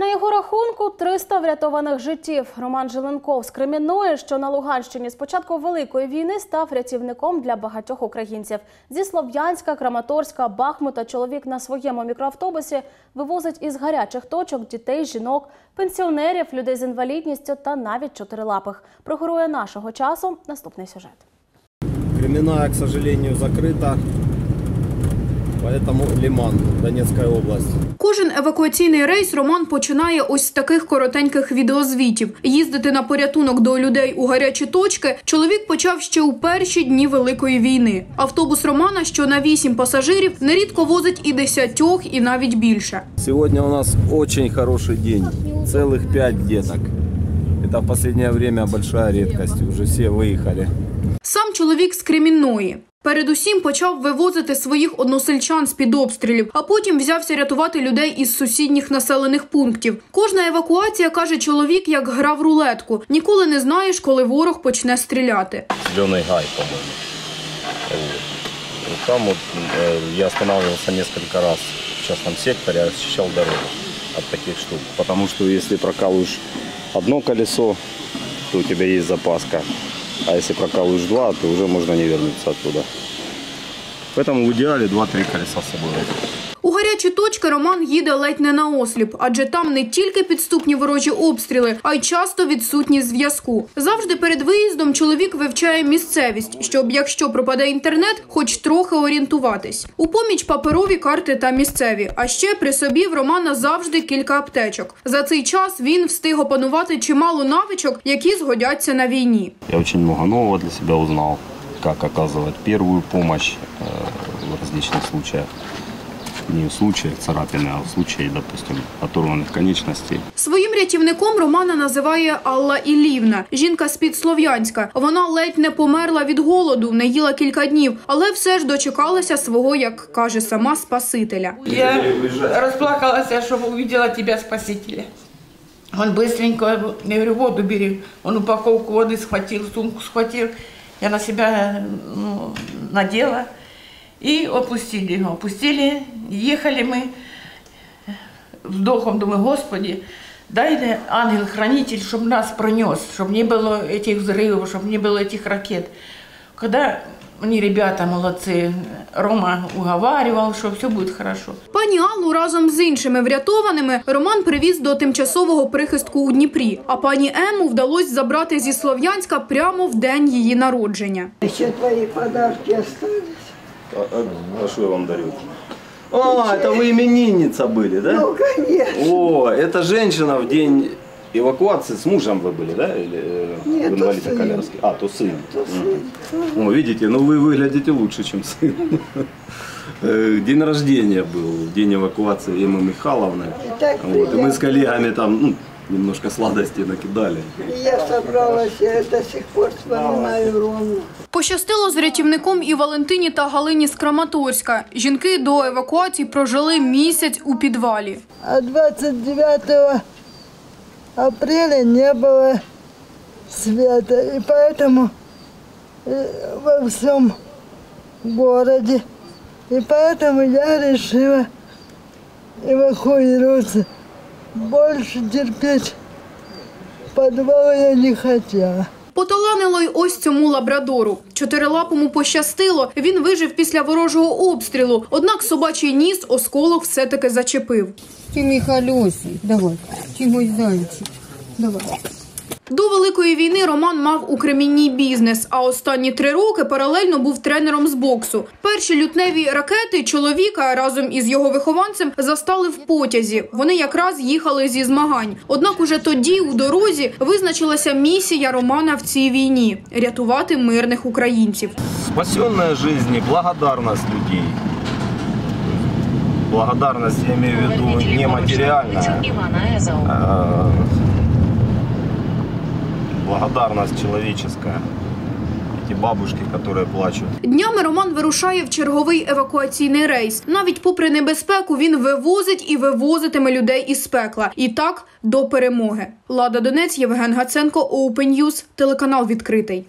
На його рахунку 300 врятованих життів. Роман Жиленков з Кремінної, що на Луганщині, з початку Великої війни став рятівником для багатьох українців. Зі Слов'янська, Краматорська, Бахмута чоловік на своєму мікроавтобусі вивозить із гарячих точок дітей, жінок, пенсіонерів, людей з інвалідністю та навіть чотирилапих. Про героя нашого часу – наступний сюжет. Кремінна, к сожалению, закрита. Тому Лиман, Донецька область. Кожен евакуаційний рейс Роман починає ось з таких коротеньких відеозвітів. Їздити на порятунок до людей у гарячі точки чоловік почав ще у перші дні Великої війни. Автобус Романа, що на 8 пасажирів, нерідко возить і 10, і навіть більше. Сьогодні у нас дуже хороший день. Цілих 5 діток. Це в останнє час велика рідкість. Вже всі виїхали. Сам чоловік з Кремінної. Передусім почав вивозити своїх односельчан з-під обстрілів, а потім взявся рятувати людей із сусідніх населених пунктів. Кожна евакуація, каже чоловік, як гра в рулетку. Ніколи не знаєш, коли ворог почне стріляти. Зелений гай, по-моєму. Там от, я останавливався кілька разів в частному секторі, очищав дорогу від таких штук. Тому що, якщо прокалуєш одне колесо, то у тебе є запаска. А если прокалываешь 2, то уже можно не вернуться оттуда. Поэтому в идеале 2-3 колеса с собой. У гарячі точки Роман їде ледь не наосліп, адже там не тільки підступні ворожі обстріли, а й часто відсутність зв'язку. Завжди перед виїздом чоловік вивчає місцевість, щоб, якщо пропаде інтернет, хоч трохи орієнтуватись. У поміч паперові карти та місцеві, а ще при собі в Романа завжди кілька аптечок. За цей час він встиг опанувати чимало навичок, які згодяться на війні. Я дуже багато нового для себе узнав, як оказувати першу допомогу в різних випадках. Не в случаях царапины, а в случае, допустим, оторванных конечностей. Своїм рятівником Романа називає Алла Іллівна. Жінка з-під Слов'янська. Вона ледь не померла від голоду, не їла кілька днів, але все ж дочекалася свого, як каже сама, спасителя. Я розплакалася, що побачила тебе, спасителя. Він швидко, я говорю, воду бери. Він упаковку води схватив, сумку схватив. Я на себе наділа. І опустили його, опустили, їхали ми, вдохом думаю, Господи, дай ангел-хранитель, щоб нас пронес, щоб не було цих взривів, щоб не було цих ракет. Коли мені ребята молодці, Рома уговарював, що все буде добре. Пані Аллу разом з іншими врятованими Роман привіз до тимчасового прихистку у Дніпрі, а пані Ему вдалося забрати зі Слов'янська прямо в день її народження. Ще твої подарки залишилися. А что я вам дарю? О, это вы именинница были, да? Ну, конечно. О, это женщина в день эвакуации с мужем вы были, да? Или нет, инвалида коляски? А, то сын. О, видите, ну вы выглядите лучше, чем сын. День рождения был, день эвакуации Эммы Михайловны. Вот, и мы с коллегами там, ну, немножко сладості накидали. Я зібралася, я до сих пор вспоминаю Рому. Пощастило з рятівником і Валентині та Галині з Краматорська. Жінки до евакуації прожили місяць у підвалі. А 29 апреля не було світла, і тому во всьому місті. І тому я вирішила евакуюватися. Більше терпіти підвалу я не хотіла. Поталанило й ось цьому лабрадору. Чотирилапому пощастило, він вижив після ворожого обстрілу. Однак собачий ніс осколок все-таки зачепив. Ти мій хороший, давай, ти мій зайчик, давай. До Великої війни Роман мав у Кремінній бізнес, а останні 3 роки паралельно був тренером з боксу. Перші лютневі ракети чоловіка разом із його вихованцем застали в потязі. Вони якраз їхали зі змагань. Однак уже тоді у дорозі визначилася місія Романа в цій війні – рятувати мирних українців. Спасенная жизнь, благодарність людей. Благодарність, я маю в виду, не матеріальна. Благодарність чоловічна. Ті бабушки, які плачуть. Днями Роман вирушає в черговий евакуаційний рейс. Навіть попри небезпеку він вивозить і вивозитиме людей із пекла. І так до перемоги. Лада Донець, Євген Гаценко, OpenNews, телеканал «Відкритий».